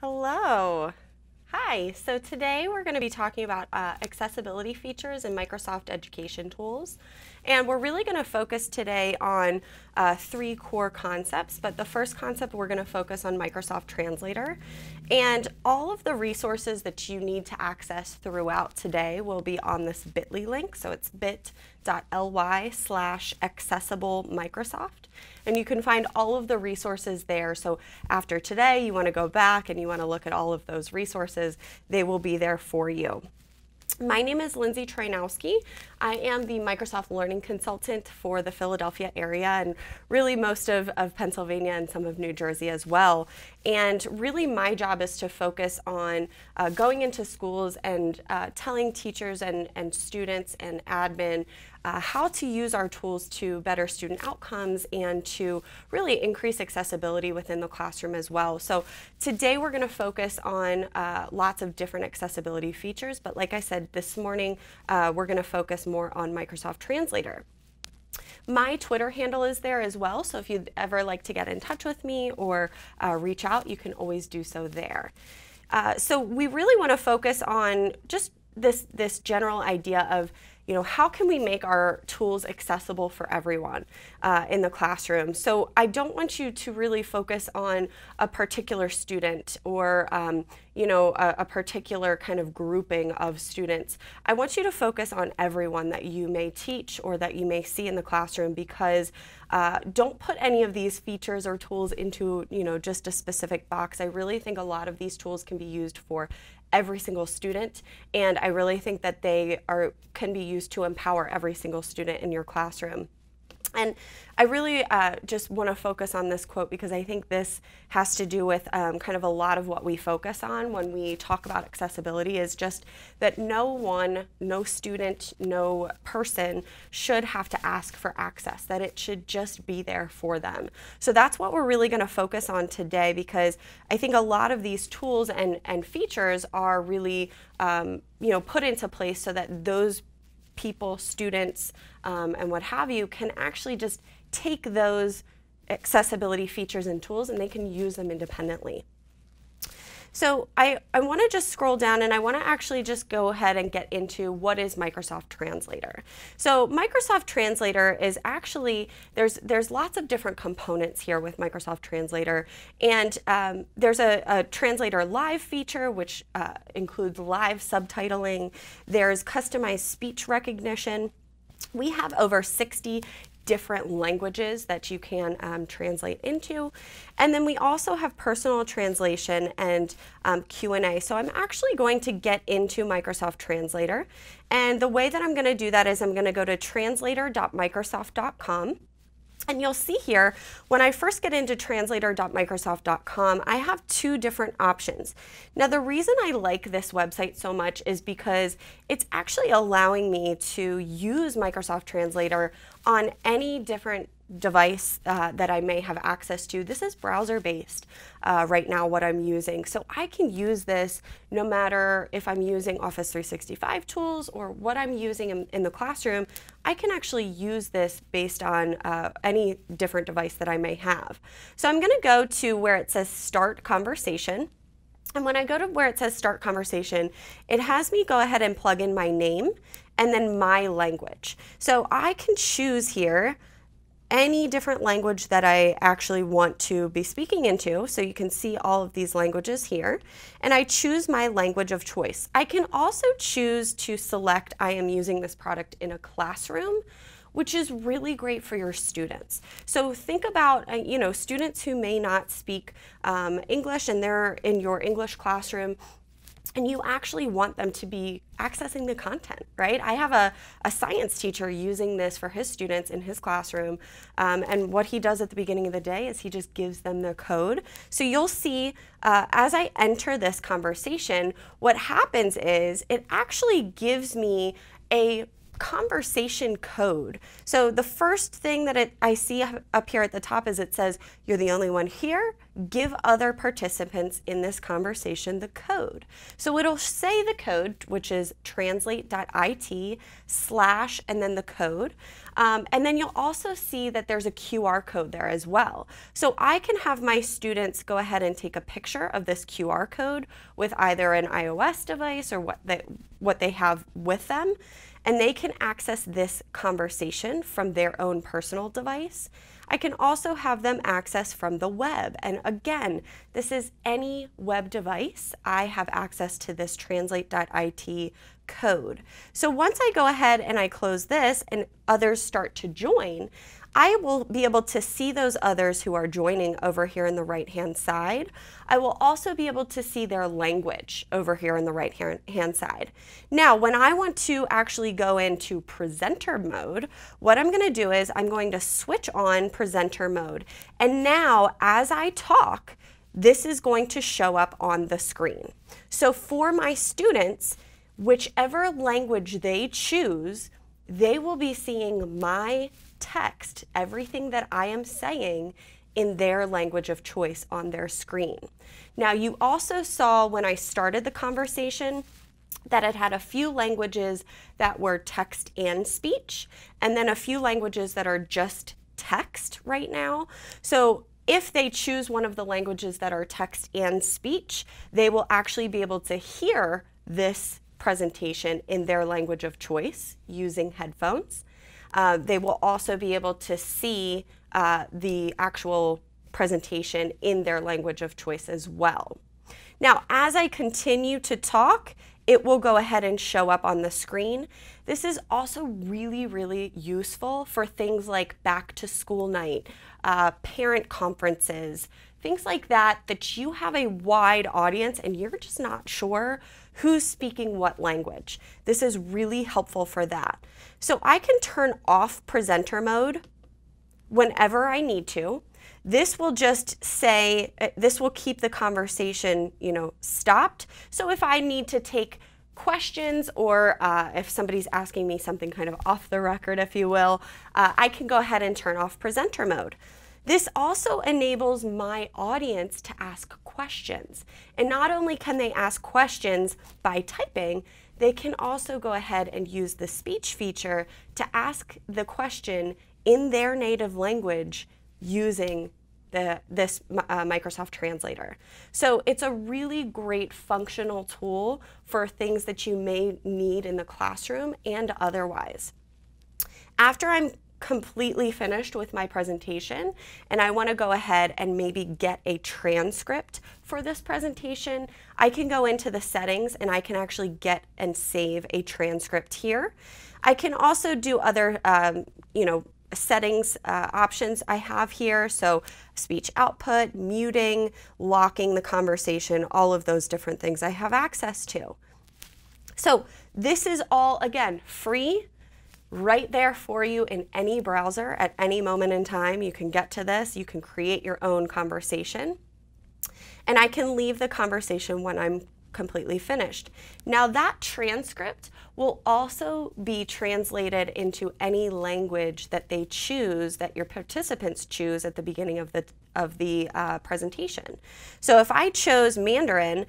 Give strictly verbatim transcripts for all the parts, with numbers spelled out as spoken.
Hello. Hi. So today we're going to be talking about uh, accessibility features in Microsoft Education Tools. And we're really going to focus today on uh, three core concepts. But the first concept, we're going to focus on Microsoft Translator. And all of the resources that you need to access throughout today will be on this bit dot L Y link. So it's bit dot L Y slash accessible Microsoft. And you can find all of the resources there. So after today, you want to go back and you want to look at all of those resources. They will be there for you. My name is Lindsay Trenowski. I am the Microsoft Learning Consultant for the Philadelphia area and really most of, of Pennsylvania and some of New Jersey as well. And really my job is to focus on uh, going into schools and uh, telling teachers and, and students and admin Uh, how to use our tools to better student outcomes and to really increase accessibility within the classroom as well. So today we're going to focus on uh, lots of different accessibility features, but like I said, this morning uh, we're going to focus more on Microsoft Translator. My Twitter handle is there as well, so if you'd ever like to get in touch with me or uh, reach out, you can always do so there. Uh, so we really want to focus on just this, this general idea of you know, how can we make our tools accessible for everyone uh, in the classroom? So I don't want you to really focus on a particular student or, um, you know, a, a particular kind of grouping of students. I want you to focus on everyone that you may teach or that you may see in the classroom, because uh, don't put any of these features or tools into, you know, just a specific box. I really think a lot of these tools can be used for every single student, and I really think that they are can be used to empower every single student in your classroom. And I really uh, just want to focus on this quote because I think this has to do with um, kind of a lot of what we focus on when we talk about accessibility, is just that no one, no student, no person should have to ask for access, that it should just be there for them. So that's what we're really going to focus on today, because I think a lot of these tools and, and features are really um, you know, put into place so that those people, students, um, and what have you, can actually just take those accessibility features and tools and they can use them independently. So I, I want to just scroll down, and I want to actually just go ahead and get into what is Microsoft Translator. So Microsoft Translator is actually, there's, there's lots of different components here with Microsoft Translator. And um, there's a, a Translator Live feature, which uh, includes live subtitling. There's customized speech recognition. We have over sixty different languages that you can um, translate into. And then we also have personal translation and um, Q and A. So I'm actually going to get into Microsoft Translator. And the way that I'm going to do that is I'm going to go to translator dot microsoft dot com. And you'll see here, when I first get into translator dot microsoft dot com, I have two different options. Now, the reason I like this website so much is because it's actually allowing me to use Microsoft Translator on any different device uh, that I may have access to. This is browser-based uh, right now, what I'm using. So I can use this no matter if I'm using Office three sixty-five tools or what I'm using in, in the classroom. I can actually use this based on uh, any different device that I may have. So I'm going to go to where it says Start Conversation. And when I go to where it says Start Conversation, it has me go ahead and plug in my name and then my language. So I can choose here any different language that I actually want to be speaking into. So you can see all of these languages here. And I choose my language of choice. I can also choose to select, I am using this product in a classroom, which is really great for your students. So think about, you know, students who may not speak um, English and they're in your English classroom, and you actually want them to be accessing the content, right? I have a, a science teacher using this for his students in his classroom, um, and what he does at the beginning of the day is he just gives them the code. So you'll see uh, as I enter this conversation, what happens is it actually gives me a conversation code. So the first thing that it, I see up here at the top is it says, you're the only one here, give other participants in this conversation the code. So it'll say the code, which is translate.it slash and then the code. Um, and then you'll also see that there's a Q R code there as well. So I can have my students go ahead and take a picture of this Q R code with either an iOS device or what they, what they have with them, and they can access this conversation from their own personal device. I can also have them access from the web. And again, this is any web device. I have access to this translate.it code. So once I go ahead and I close this and others start to join, I will be able to see those others who are joining over here in the right-hand side. I will also be able to see their language over here in the right-hand side. Now, when I want to actually go into presenter mode, what I'm going to do is I'm going to switch on presenter mode. And now, as I talk, this is going to show up on the screen. So for my students, whichever language they choose, they will be seeing my text, everything that I am saying in their language of choice on their screen. Now, you also saw when I started the conversation that it had a few languages that were text and speech, and then a few languages that are just text right now. So if they choose one of the languages that are text and speech, they will actually be able to hear this presentation in their language of choice using headphones. Uh, they will also be able to see uh, the actual presentation in their language of choice as well. Now, as I continue to talk, it will go ahead and show up on the screen. This is also really, really useful for things like back to school night, uh, parent conferences, things like that, that you have a wide audience and you're just not sure who's speaking what language. This is really helpful for that. So I can turn off presenter mode whenever I need to. This will just say, this will keep the conversation, you know, stopped. So if I need to take questions or uh, if somebody's asking me something kind of off the record, if you will, uh, I can go ahead and turn off presenter mode. This also enables my audience to ask questions. And not only can they ask questions by typing, they can also go ahead and use the speech feature to ask the question in their native language using the, this uh, Microsoft Translator. So it's a really great functional tool for things that you may need in the classroom and otherwise. After I'm completely finished with my presentation and I want to go ahead and maybe get a transcript for this presentation, I can go into the settings and I can actually get and save a transcript here. I can also do other um, you know, settings uh, options I have here, so speech output, muting, locking the conversation, all of those different things I have access to. So this is all, again, free, right there for you in any browser at any moment in time. You can get to this, you can create your own conversation, and I can leave the conversation when I'm completely finished. Now that transcript will also be translated into any language that they choose, that your participants choose at the beginning of the, of the uh, presentation. So if I chose Mandarin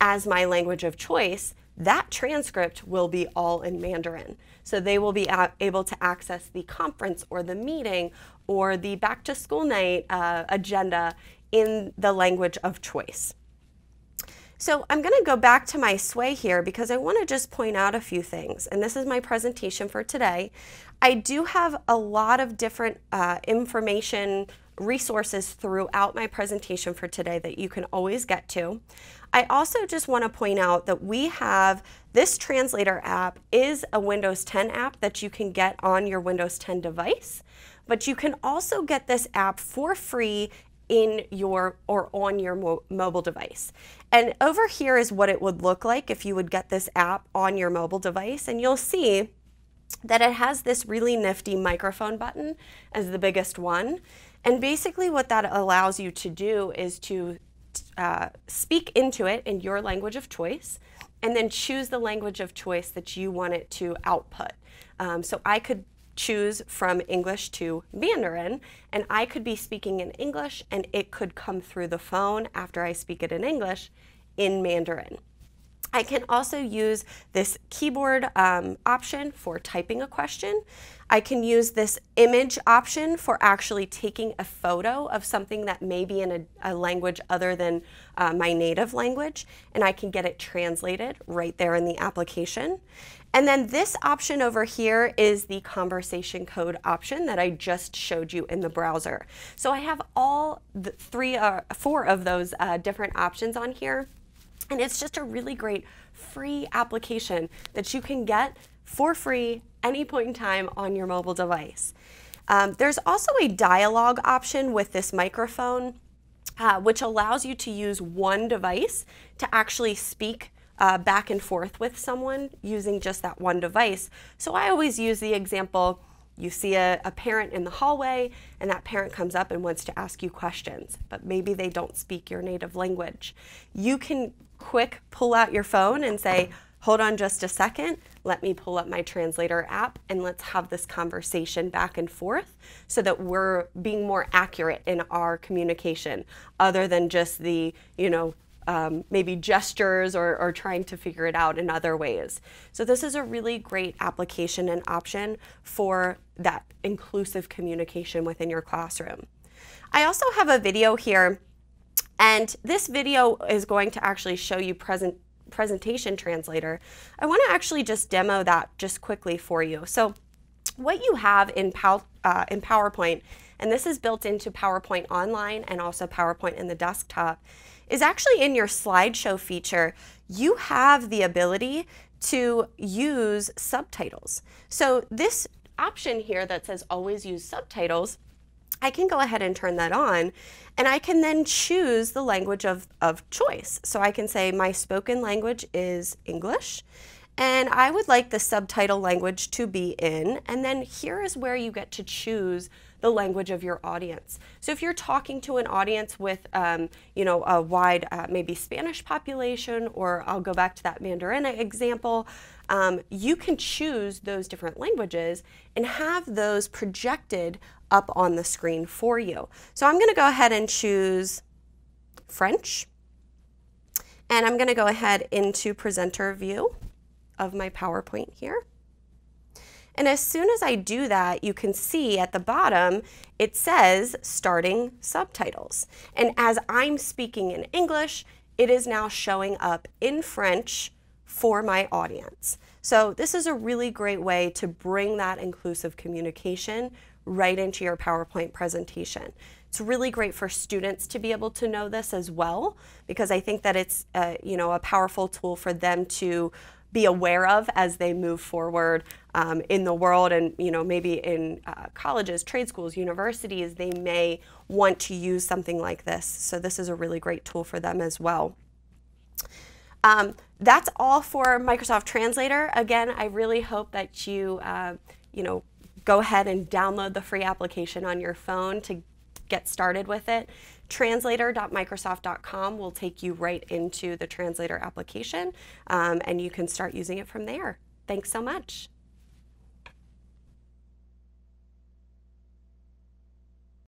as my language of choice, that transcript will be all in Mandarin. So they will be able to access the conference or the meeting or the back to school night uh, agenda in the language of choice. So I'm going to go back to my Sway here because I want to just point out a few things. And this is my presentation for today. I do have a lot of different uh, information resources throughout my presentation for today that you can always get to. I also just want to point out that we have, this translator app is a Windows ten app that you can get on your Windows ten device, but you can also get this app for free in your or on your mo mobile device. And over here is what it would look like if you would get this app on your mobile device, and you'll see that it has this really nifty microphone button as the biggest one. And basically what that allows you to do is to uh, speak into it in your language of choice and then choose the language of choice that you want it to output. Um, so I could choose from English to Mandarin, and I could be speaking in English and it could come through the phone after I speak it in English in Mandarin. I can also use this keyboard um, option for typing a question. I can use this image option for actually taking a photo of something that may be in a, a language other than uh, my native language, and I can get it translated right there in the application. And then this option over here is the conversation code option that I just showed you in the browser. So I have all the three or uh, four of those uh, different options on here. And it's just a really great free application that you can get for free any point in time on your mobile device. Um, there's also a dialogue option with this microphone, uh, which allows you to use one device to actually speak uh, back and forth with someone using just that one device. So I always use the example, you see a, a parent in the hallway, and that parent comes up and wants to ask you questions, but maybe they don't speak your native language. You can quick pull out your phone and say, hold on just a second, let me pull up my translator app and let's have this conversation back and forth so that we're being more accurate in our communication other than just the, you know, Um, maybe gestures or, or trying to figure it out in other ways. So this is a really great application and option for that inclusive communication within your classroom. I also have a video here, and this video is going to actually show you present, Presentation Translator. I want to actually just demo that just quickly for you. So what you have in, Pow, uh, in PowerPoint, and this is built into PowerPoint Online and also PowerPoint in the desktop, is actually in your slideshow feature, you have the ability to use subtitles. So this option here that says always use subtitles, I can go ahead and turn that on, and I can then choose the language of, of choice. So I can say my spoken language is English, and I would like the subtitle language to be in, and then here is where you get to choose the language of your audience. So if you're talking to an audience with, um, you know, a wide uh, maybe Spanish population, or I'll go back to that Mandarin example, um, you can choose those different languages and have those projected up on the screen for you. So I'm going to go ahead and choose French, and I'm going to go ahead into presenter view of my PowerPoint here. And as soon as I do that, you can see at the bottom, it says starting subtitles. And as I'm speaking in English, it is now showing up in French for my audience. So this is a really great way to bring that inclusive communication right into your PowerPoint presentation. It's really great for students to be able to know this as well, because I think that it's uh, you know, a powerful tool for them to be aware of as they move forward um, in the world, and you know, maybe in uh, colleges, trade schools, universities, they may want to use something like this. So this is a really great tool for them as well. Um, that's all for Microsoft Translator. Again, I really hope that you, uh, you know, go ahead and download the free application on your phone to get started with it. Translator dot microsoft dot com will take you right into the Translator application, um, and you can start using it from there. Thanks so much.